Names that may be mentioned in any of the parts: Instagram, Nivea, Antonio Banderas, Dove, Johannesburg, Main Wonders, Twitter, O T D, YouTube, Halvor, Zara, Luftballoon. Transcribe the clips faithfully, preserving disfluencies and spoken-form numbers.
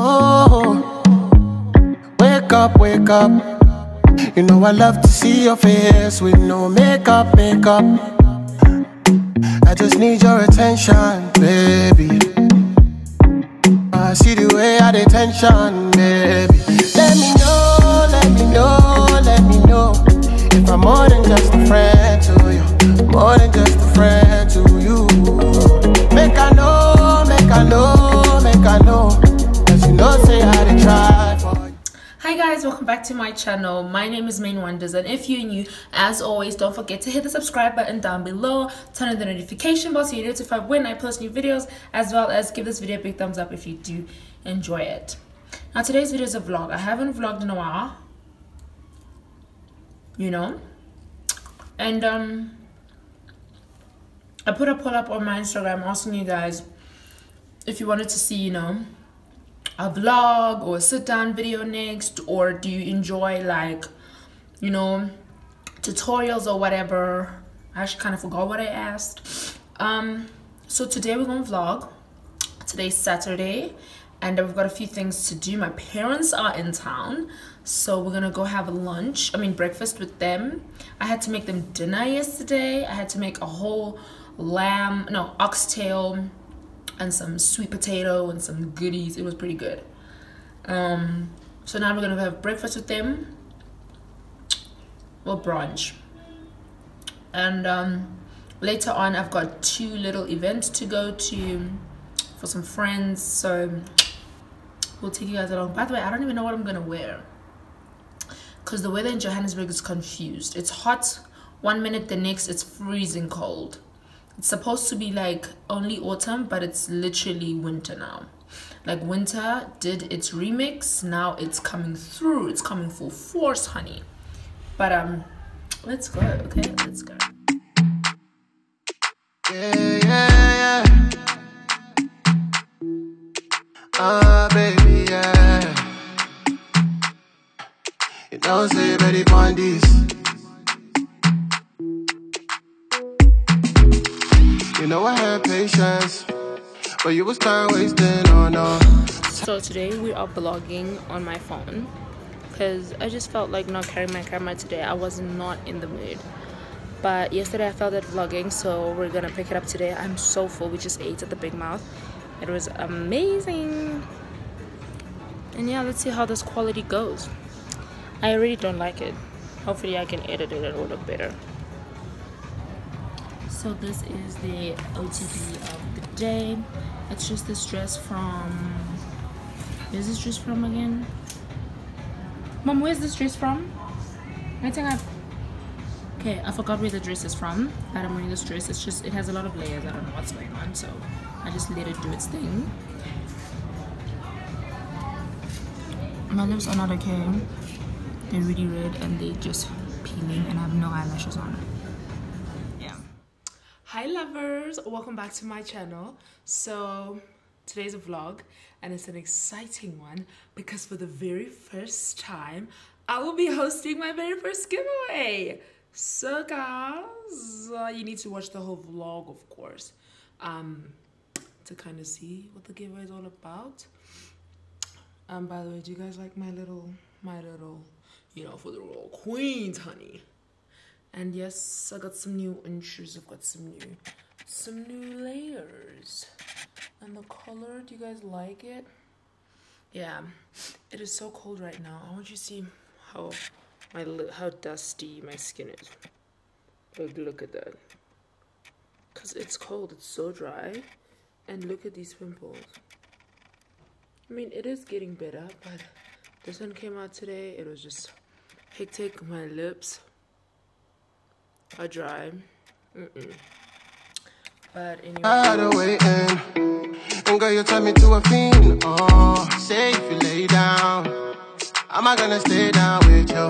oh. Wake up, wake up. You know I love to see your face with no makeup, makeup. I just need your attention, baby. I see the way I the tension, baby. Let me know, let me know, let me know if I'm more than just a friend to you, more than just a friend to you. Make I know, make I know, make I know, 'cause you know say I did try for you. Hi guys, welcome back to my channel. My name is Main Wonders, and if you're new, as always, don't forget to hit the subscribe button down below, turn on the notification bell so you're notified when I post new videos, as well as give this video a big thumbs up if you do enjoy it. Now today's video is a vlog. I haven't vlogged in a while, you know, and um I put a poll up on my Instagram asking you guys if you wanted to see, you know, a vlog or a sit down video next, or do you enjoy, like, you know, tutorials or whatever. I actually kind of forgot what I asked. Um so today we're gonna vlog. Today's Saturday and we've got a few things to do. My parents are in town, so we're gonna go have a lunch, I mean breakfast with them. I had to make them dinner yesterday. I had to make a whole lamb, no, oxtail and some sweet potato and some goodies. It was pretty good. Um, so now we're gonna have breakfast with them. Well, brunch. And um, later on, I've got two little events to go to for some friends. So we'll take you guys along. By the way, I don't even know what I'm gonna wear, 'cause the weather in Johannesburg is confused. It's hot one minute, the next it's freezing cold. It's supposed to be like only autumn, but it's literally winter now. Like winter did its remix, now it's coming through, it's coming full force, honey. But um let's go. Okay, let's go. Yeah, yeah, yeah. Uh, baby, yeah. You know say very bondies. Know I had patience, but you was time wasting on us. So today we are vlogging on my phone because I just felt like not carrying my camera today. I was not in the mood, but yesterday I felt that vlogging, so we're gonna pick it up today. I'm so full. We just ate at the Big Mouth. It was amazing, and yeah, let's see how this quality goes. I really don't like it. Hopefully I can edit it a little better. So this is the O T D of the day. It's just this dress from, where's this dress from again? Mom, where's this dress from? I think I, okay, I forgot where the dress is from, but I'm wearing this dress. It's just, it has a lot of layers. I don't know what's going on, so I just let it do its thing. My lips are not okay. They're really red and they're just peeling, and I have no eyelashes on. Hi lovers, welcome back to my channel. So today's a vlog and it's an exciting one because for the very first time I will be hosting my very first giveaway. So guys, uh, you need to watch the whole vlog, of course, um, to kind of see what the giveaway is all about. Um, by the way, do you guys like my little, my little, you know, for the royal queens, honey? And yes, I got some new inches. I've got some new, some new layers. And the color, do you guys like it? Yeah, it is so cold right now. I want you to see how my how dusty my skin is. Like, look at that. 'Cause it's cold. It's so dry. And look at these pimples. I mean, it is getting better, but this one came out today. It was just hectic. My lips are dry. Mm-mm. But anyway, I had a way in. And girl, you turn me to a fiend. Oh, say if you lay down, am I gonna stay down with you?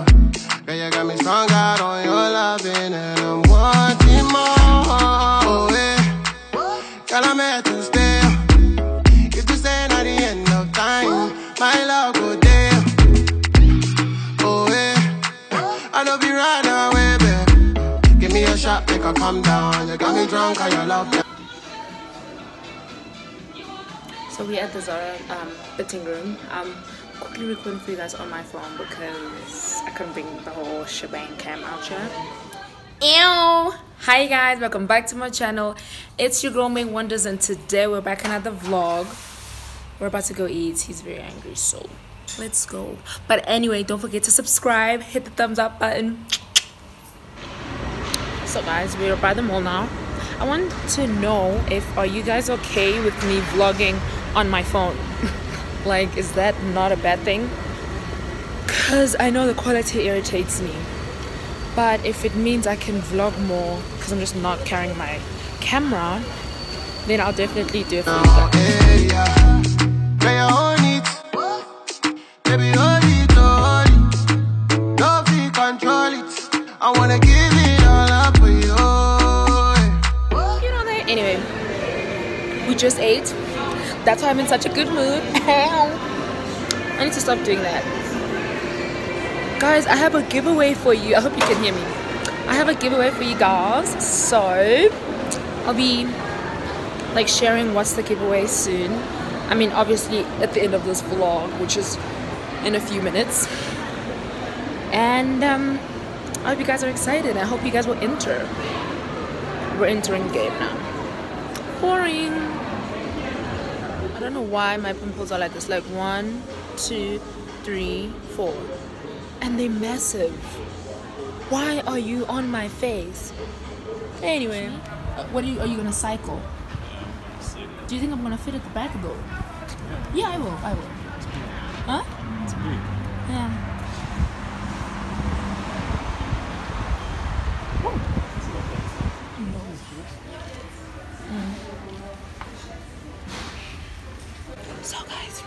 Girl, you got me strung out on your loving, and I'm wanting more. Oh, yeah. Girl, I'm here to stay. If you say not the end of time, my love will day. Oh, yeah. I love you right now. Shot, make her come down. You got me drunk, I love. So So we're at the Zara um, fitting room. Um, quickly recording for you guys on my phone because I couldn't bring the whole shebang cam out here. Ew! Hi guys, welcome back to my channel. It's your girl Main Wonders, and today we're back in another vlog. We're about to go eat. He's very angry, so let's go. But anyway, don't forget to subscribe, hit the thumbs up button. So guys, we are by the mall now. I want to know if are you guys okay with me vlogging on my phone? Like, is that not a bad thing? Because I know the quality irritates me, but if it means I can vlog more because I'm just not carrying my camera, then I'll definitely do it for you. We just ate. That's why I'm in such a good mood. I need to stop doing that. Guys, I have a giveaway for you. I hope you can hear me. I have a giveaway for you guys. So I'll be like sharing what's the giveaway soon. I mean, obviously at the end of this vlog, which is in a few minutes. And um, I hope you guys are excited. I hope you guys will enter. We're entering the game now. Boring. I don't know why my pimples are like this, like one, two, three, four, and they're massive. Why are you on my face? Anyway, what are you? Are you gonna cycle? Do you think I'm gonna fit at the back though? Yeah, I will. I will. Huh? It's big. Yeah. Whoa. So guys,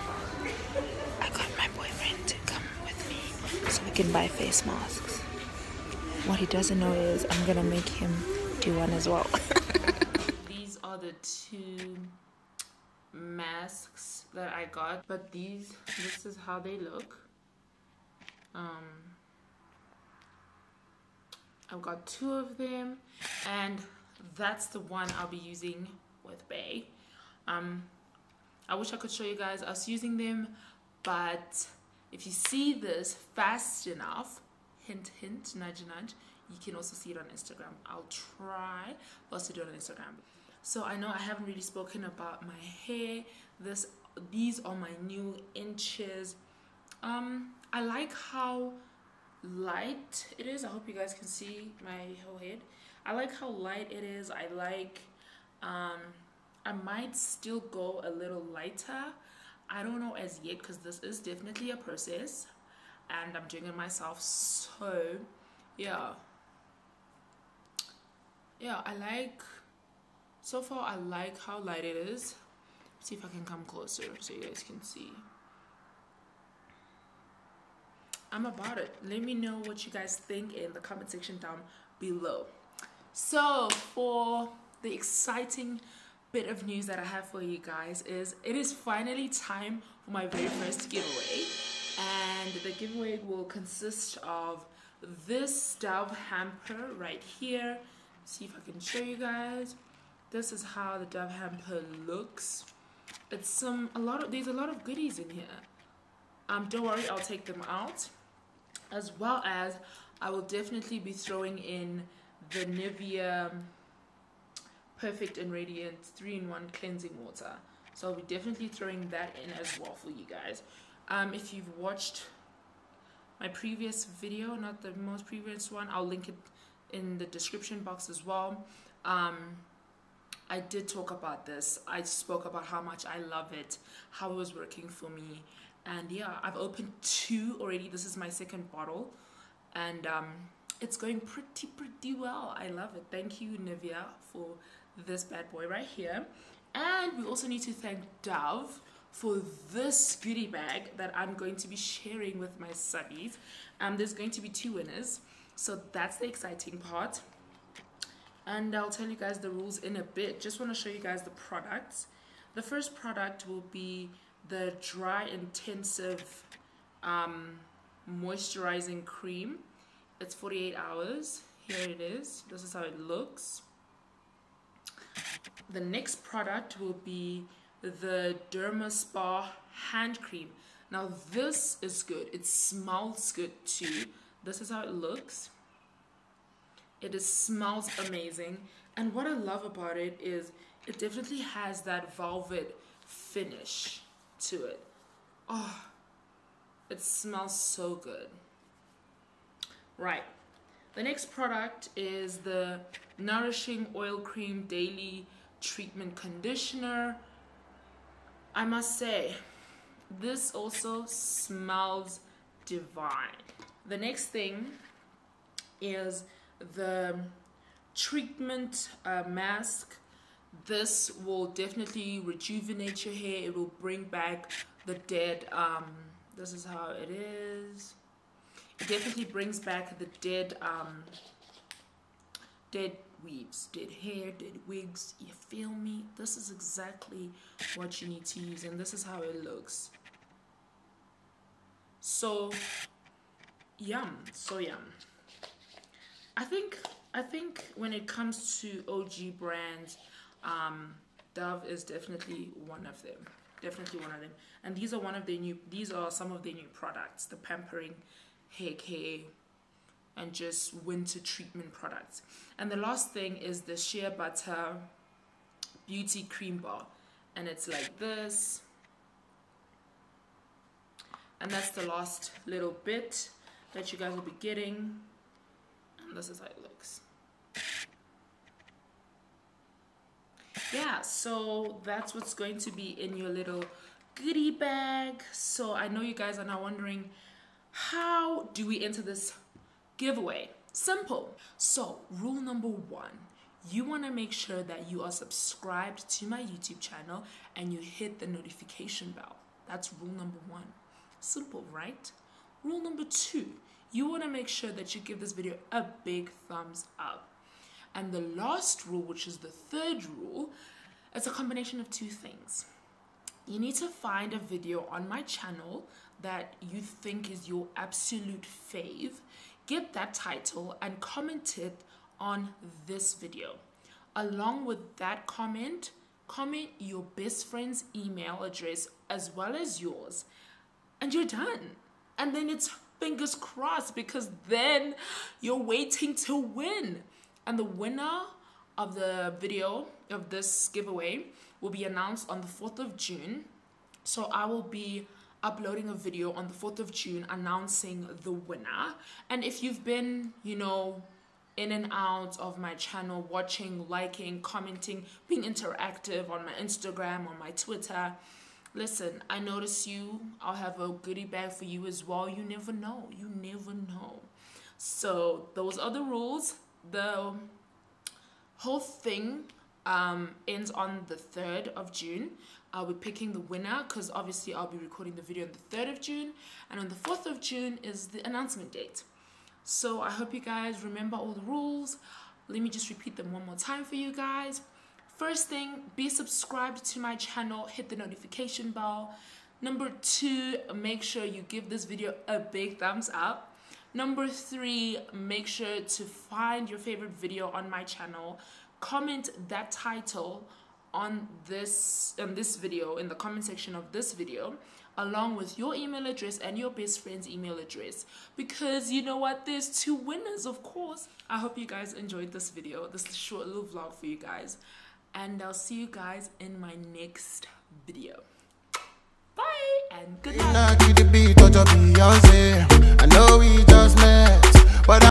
I got my boyfriend to come with me so we can buy face masks. What he doesn't know is I'm gonna make him do one as well. These are the two masks that I got, but these, this is how they look. Um, I've got two of them, and that's the one I'll be using with Bay. Um, I wish I could show you guys us using them, but if you see this fast enough, hint hint, nudge nudge, you can also see it on Instagram. I'll try also do it on Instagram. So I know I haven't really spoken about my hair. This, these are my new inches. Um, I like how light it is. I hope you guys can see my whole head. I like how light it is. I like. Um, I might still go a little lighter. I don't know as yet because this is definitely a process and I'm doing it myself. So yeah, yeah, I like, so far I like how light it is. Let's see if I can come closer so you guys can see. I'm about it. Let me know what you guys think in the comment section down below. So for the exciting bit of news that I have for you guys is it is finally time for my very first giveaway, and the giveaway will consist of this Dove hamper right here. See if I can show you guys. This is how the Dove hamper looks. It's some a lot of there's a lot of goodies in here. Um, don't worry, I'll take them out, as well as I will definitely be throwing in the Nivea Perfect and Radiant three in one cleansing water. So I'll be definitely throwing that in as well for you guys. Um, if you've watched my previous video, not the most previous one, I'll link it in the description box as well. Um, I did talk about this. I spoke about how much I love it, how it was working for me. And yeah, I've opened two already. This is my second bottle. And um, it's going pretty, pretty well. I love it. Thank you, Nivea, for this bad boy right here. And we also need to thank Dove for this goodie bag that I'm going to be sharing with my subbies. Um, there's going to be two winners, so that's the exciting part, and I'll tell you guys the rules in a bit. Just want to show you guys the products. The first product will be the dry intensive um, moisturizing cream. It's forty-eight hours. Here it is. This is how it looks. The next product will be the Derma Spa hand cream. Now this is good. It smells good too. This is how it looks. It is, smells amazing. And what I love about it is it definitely has that velvet finish to it. Oh, it smells so good. Right. The next product is the Nourishing Oil Cream Daily Treatment Conditioner. I must say, this also smells divine. The next thing is the treatment uh, mask. This will definitely rejuvenate your hair. It will bring back the dead. Um, this is how it is. It definitely brings back the dead, um, dead weaves, dead hair, dead wigs. You feel me? This is exactly what you need to use, and this is how it looks. So yum, so yum. I think I think when it comes to O G brands, um, Dove is definitely one of them. Definitely one of them. And these are one of the new. These are some of the new products. The pampering hair care and just winter treatment products. And the last thing is the Shea Butter Beauty Cream Bar, and it's like this, and that's the last little bit that you guys will be getting, and this is how it looks. Yeah, so that's what's going to be in your little goodie bag. So I know you guys are now wondering, how do we enter this giveaway? Simple. So rule number one, you want to make sure that you are subscribed to my YouTube channel and you hit the notification bell. That's rule number one. Simple, right? Rule number two, you want to make sure that you give this video a big thumbs up. And the last rule, which is the third rule, it's a combination of two things. You need to find a video on my channel that you think is your absolute fave. Get that title and comment it on this video. Along with that comment, comment your best friend's email address as well as yours, and you're done. And then it's fingers crossed, because then you're waiting to win. And the winner of the video of this giveaway will be announced on the fourth of June. So I will be uploading a video on the fourth of June announcing the winner. And if you've been, you know, in and out of my channel, watching, liking, commenting, being interactive on my Instagram, on my Twitter, listen, I notice you. I'll have a goodie bag for you as well. You never know. You never know. So those are the rules. The whole thing um, ends on the third of June. I'll be picking the winner, because obviously I'll be recording the video on the third of June, and on the fourth of June is the announcement date. So I hope you guys remember all the rules. Let me just repeat them one more time for you guys. First thing, be subscribed to my channel, hit the notification bell. Number two, make sure you give this video a big thumbs up. Number three, make sure to find your favorite video on my channel. Comment that title on this, on this video, in the comment section of this video, along with your email address and your best friend's email address. Because you know what? There's two winners, of course. I hope you guys enjoyed this video. This is a short little vlog for you guys. And I'll see you guys in my next video. Bye and good night.